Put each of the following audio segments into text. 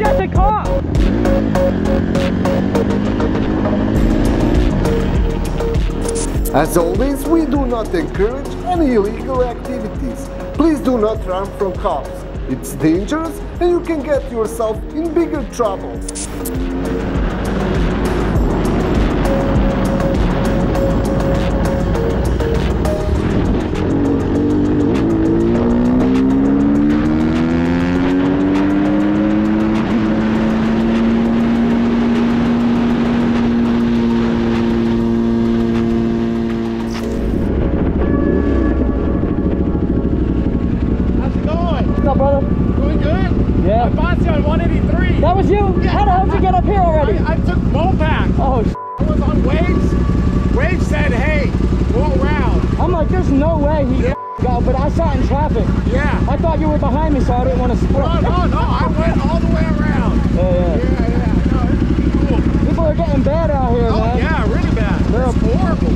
just a cop. As always, we do not encourage any illegal activities. Please do not run from cops. It's dangerous and you can get yourself in bigger trouble. That was you? Yeah. How the hell did you get up here already? I took Mopac. Oh, shit. I was on Waves. Waves said, hey, go around. I'm like, there's no way he got, but I saw it in traffic. Yeah. I thought you were behind me, so I didn't want to split. No. I went all the way around. Yeah. No, it's pretty cool. People are getting bad out here, man. Oh, yeah, really bad. They're horrible.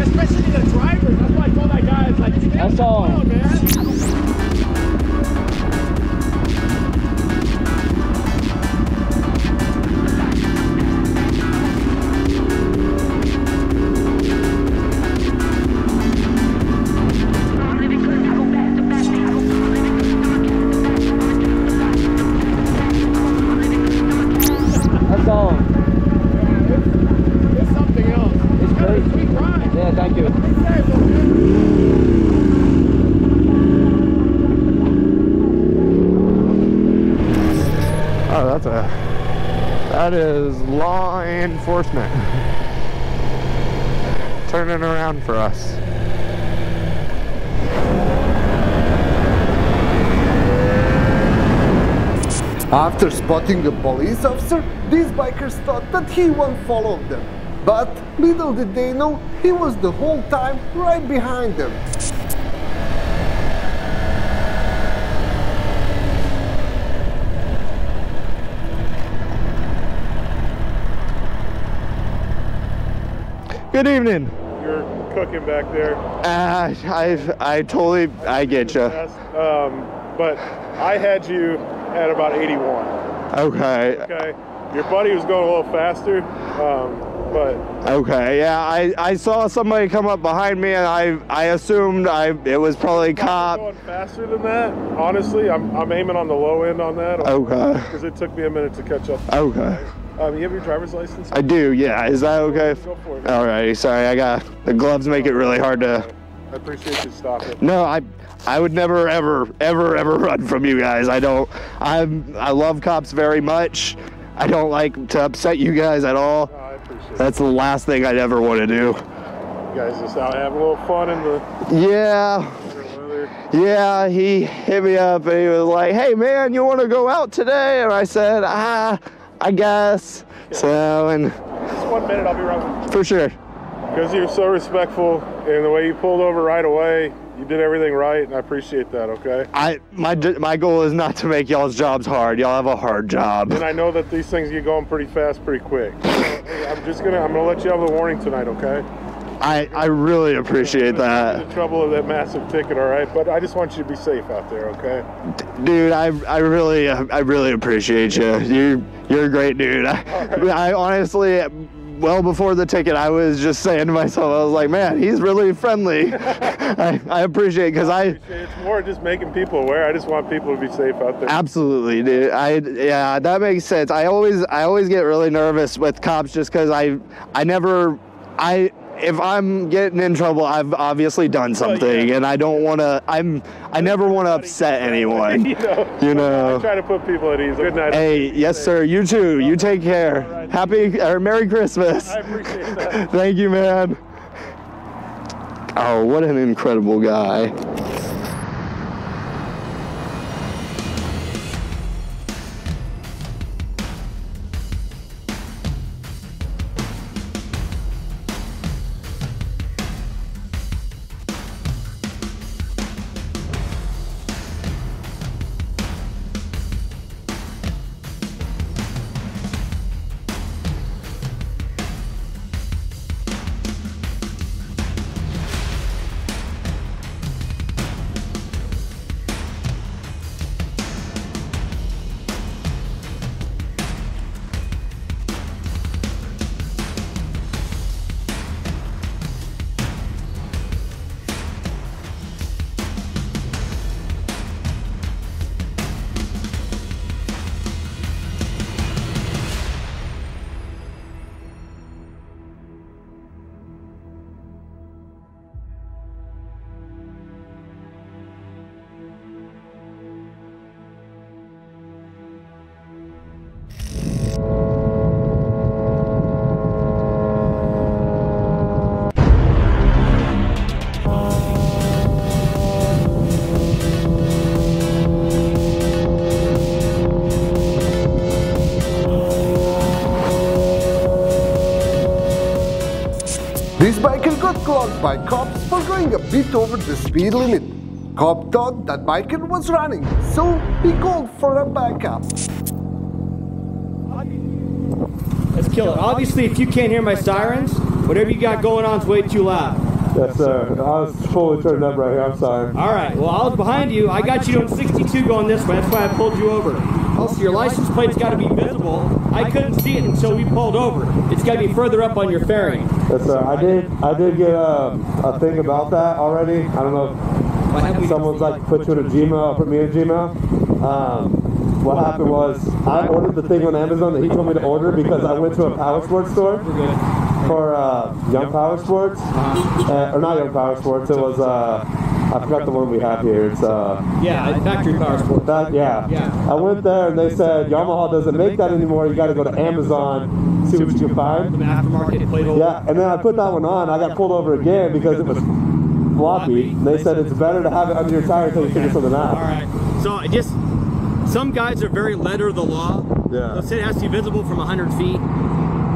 Especially the drivers. That's why I told that guy, it's like, that's all, man. That is law enforcement turning around for us. After spotting the police officer, these bikers thought that he won't follow them. But little did they know, he was the whole time right behind them. Good evening. You're cooking back there. I get you. But I had you at about 81. Okay. Okay. Your buddy was going a little faster, but. Okay. Yeah. I saw somebody come up behind me, and I assumed it was probably cop. Going faster than that. Honestly, I'm aiming on the low end on that. Okay. Because it took me a minute to catch up. Okay. You have your driver's license? I do, yeah. Is that okay? Go for it. Alrighty, sorry, I got the gloves make it really hard to. I appreciate you stopping. No, I would never ever run from you guys. I love cops very much. I don't like to upset you guys at all. No, I appreciate it. That's the last thing I'd ever want to do. You guys just out having a little fun in the Yeah, he hit me up and he was like, hey man, you wanna go out today? And I said, I guess. Yeah. So, and just 1 minute, I'll be right with you. For sure. Because you're so respectful, and the way you pulled over right away, you did everything right, and I appreciate that. Okay. My goal is not to make y'all's jobs hard. Y'all have a hard job. And I know that these things get going pretty fast, pretty quick. So, hey, I'm gonna let you have the warning tonight, okay? I really appreciate that. The trouble of that massive ticket, all right? But I just want you to be safe out there, okay? Dude, I really appreciate you. You're a great dude. Right. I honestly, well before the ticket, I was just saying to myself, I was like, man, he's really friendly. I appreciate because it's more just making people aware. I just want people to be safe out there. Absolutely, dude. Yeah, that makes sense. I always get really nervous with cops just because if I'm getting in trouble, I've obviously done something, and I don't want to. I never want to upset anyone. You know. I try to put people at ease. Good night. Hey, yes, sir. You too. You take care. Right. Happy or Merry Christmas. I appreciate that. Thank you, man. Oh, what an incredible guy. This biker got clocked by cops for going a bit over the speed limit. Cop thought that biker was running, so he called for a backup. Let's kill it. Obviously, if you can't hear my sirens, whatever you got going on is way too loud. Yes, sir. I was fully turned up right here. I'm sorry. All right. Well, I was behind you. I got you doing 62 going this way. That's why I pulled you over. Also, your license plate's got to be visible. I couldn't see it until we pulled over. It's got to be further up on your fairing. Yes, sir. I did get a thing about that already. I don't know if someone's like put you in a Gmail or put me in a Gmail. What happened was I ordered the thing on Amazon that he told me to order because I went to a Power Sports store for Young Power Sports, or not Young Power Sports, it was, I forgot the one we have here, it's, Factory Power Sports. I went there and they said, Yamaha doesn't make that anymore, you gotta go to Amazon, see what you can find. Yeah, and then I put that one on, I got pulled over again because it was floppy, and they said it's better to have it under your tire until you figure something out. Alright, so I just, some guys are very letter of the law. Yeah. They'll say it has to be visible from 100 feet.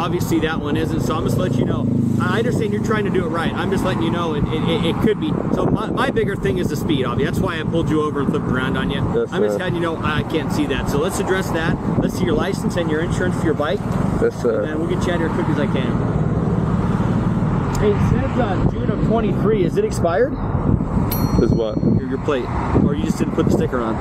Obviously that one isn't, so I'm just let you know. I understand you're trying to do it right. I'm just letting you know it could be. So my bigger thing is the speed, obviously. That's why I pulled you over and flipped around on you. Yes, I'm just letting you know I can't see that. So let's address that. Let's see your license and your insurance for your bike. Yes, sir. And we'll get you out here as quick as I can. Hey, it says June of 23. Is it expired? Is what? Your plate. Or you just didn't put the sticker on.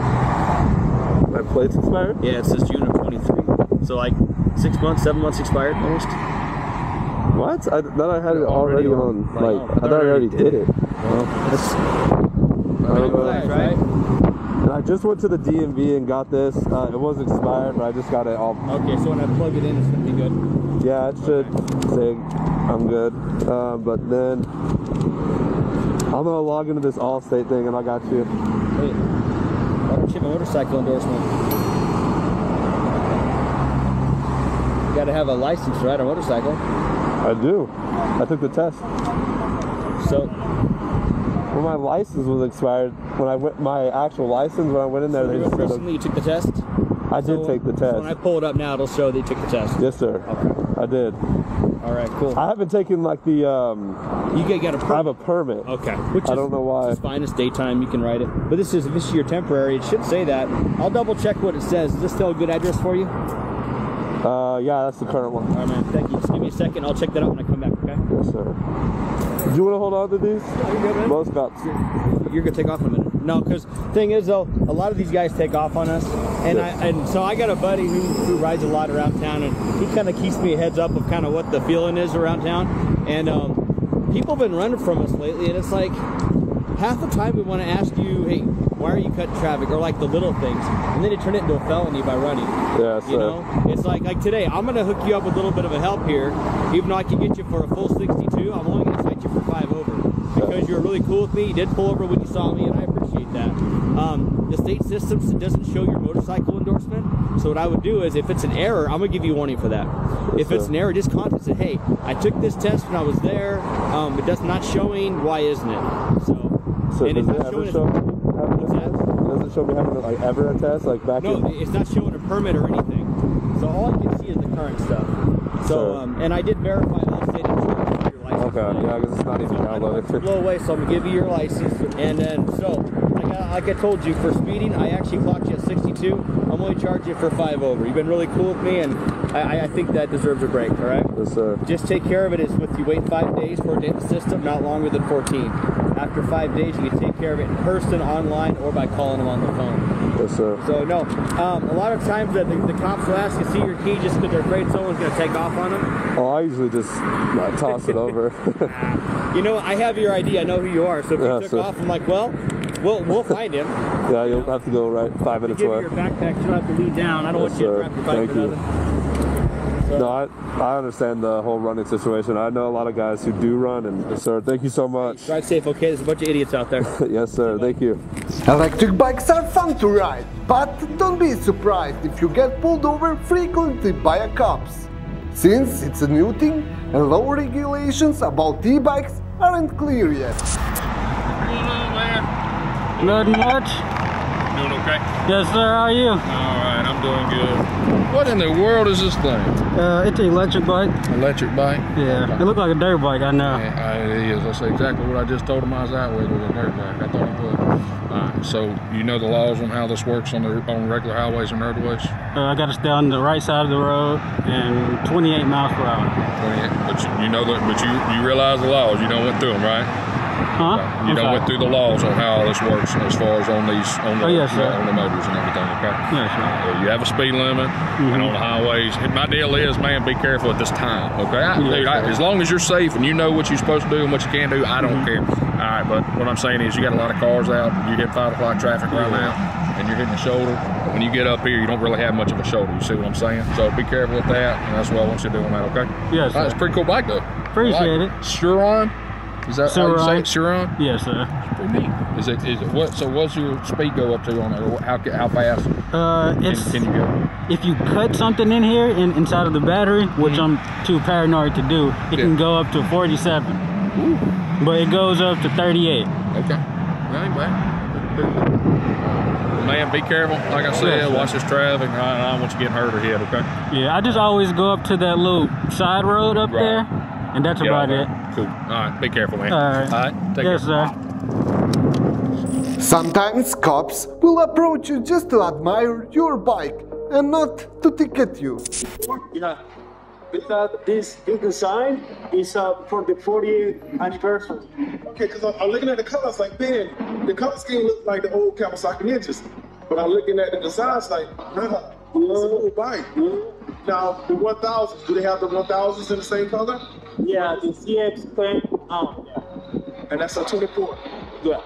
My plate's expired? Yeah, it says June of 23. So like 6 months, 7 months expired almost. What? I thought I had it already on. Like, I thought I already did it. Well, that's... right? And I just went to the DMV and got this. It was expired, but I just got it all. Okay, so when I plug it in, it's gonna be good. Yeah, it should say I'm good. But then I'm gonna log into this Allstate thing, and I got you. Wait, why don't you have a motorcycle endorsement? You gotta have a license to ride a motorcycle. I do. I took the test. So, well, my license was expired when I went. My actual license when I went in there. So they recently, you took the test. I did take the test. So when I pull it up now, it'll show that you took the test. Yes, sir. Okay. I did. All right, cool. I haven't taken like the. You got a permit. I have a permit. Okay. Which I don't know why. It's fine. It's daytime. You can ride it. But this is your temporary. It should say that. I'll double check what it says. Is this still a good address for you? Yeah, that's the current one. Alright, man, thank you. Just give me a second. I'll check that out when I come back, okay? Yes, sir. Do you want to hold on to these? No, you're good, man. Most cops. You're going to take off in a minute. No, because the thing is, though, a lot of these guys take off on us. And yes. So I got a buddy who rides a lot around town, and he kind of keeps me a heads up of kind of what the feeling is around town. And people have been running from us lately, and it's like half the time we want to ask you, hey, why are you cutting traffic? Or like the little things. And then it turned into a felony by running. Yeah, you know? It's like today, I'm going to hook you up with a little bit of a help here. Even though I can get you for a full 62, I'm only going to cite you for 5 over. Because you were really cool with me. You did pull over when you saw me, and I appreciate that. The state system doesn't show your motorcycle endorsement. So what I would do is, if it's an error, I'm going to give you warning for that. If it's an error, just contact and say, hey, I took this test when I was there. It does not showing. Why isn't it? So and it's not showing doesn't show me having to, like, ever a test, like back in. No, it's not showing a permit or anything. So all I can see is the current stuff. So, and I did verify the state insurance for your license. Okay, yeah, because it's not even downloaded. It's blow away, so I'm going to give you your license. And then, so, like I told you, for speeding, I actually clocked you at 62. I'm only charging you for 5 over. You've been really cool with me, and I think that deserves a break, all right? Yes, sir. Just take care of it. It's with you wait 5 days for it in the system, not longer than 14. After 5 days, you can take care of it in person, online, or by calling them on the phone. Yes, sir. So, no, a lot of times the cops will ask to see your key just because they're afraid someone's going to take off on them. Oh, I usually just toss it over. You know, I have your ID. I know who you are. So if you took off, I'm like, well, we'll find him. Yeah, you'll have to go right 5 minutes away. You give your backpack. You don't have to lead down. I don't want you to wrap your bike for nothing. So, no, I understand the whole running situation. I know a lot of guys who do run, and sir, thank you so much. Drive safe, okay? There's a bunch of idiots out there. Yes, sir. Thank you. Electric bikes are fun to ride, but don't be surprised if you get pulled over frequently by a cops. Since it's a new thing, and law regulations about e-bikes aren't clear yet. What's going on, man? Nothing much. Doing okay? Yes, sir. How are you? All right. I'm doing good. What in the world is this thing? It's an electric bike. Electric bike? Yeah. Okay. It looked like a dirt bike, I know. Yeah, it is. That's exactly what I just told him I was out with a dirt bike. I thought it would. All right. So you know the laws on how this works on regular highways and roadways? I got us down the right side of the road and 28 miles per hour. 28. But you know that. But you realize the laws. You don't went through them, right? Huh? You know, went through the laws on how all this works as far as on the motors and everything, okay? Yes, sir. You have a speed limit, and on the highways. My deal is, man, be careful at this time, okay? As long as you're safe and you know what you're supposed to do and what you can't do, I don't care. All right, but what I'm saying is you got a lot of cars out, you hit 5 o'clock traffic right now, and you're hitting the shoulder. When you get up here, you don't really have much of a shoulder, you see what I'm saying? So be careful with that, and that's what I want you doing that, okay? Yes, sir. That's a pretty cool bike, though. Appreciate it. Suron? Is that how you say it, Suron? Yes, sir. It's pretty neat. So what's your speed go up to on it, or how fast can you go? If you cut something in here, inside of the battery, which I'm too paranoid to do, it can go up to 47. Ooh. But it goes up to 38. Okay. Well, anyway. Man, be careful. Like I said, watch this traffic. I don't want you getting hurt or hit, okay? Yeah, I just always go up to that little side road up there. And that's about it. Cool. Alright, be careful, man. Alright. Take care. Yes, sir. Sometimes cops will approach you just to admire your bike and not to ticket you. Yeah. Without this big sign, it's for the 40th anniversary. Okay, because I'm looking at the colors, like, man, the color scheme looks like the old Kawasaki Ninjas. But I'm looking at the designs, like, nah, it's an old bike. Now, the 1000s, do they have the 1000s in the same color? Yeah, the CX-10. And that's a 24. Yeah.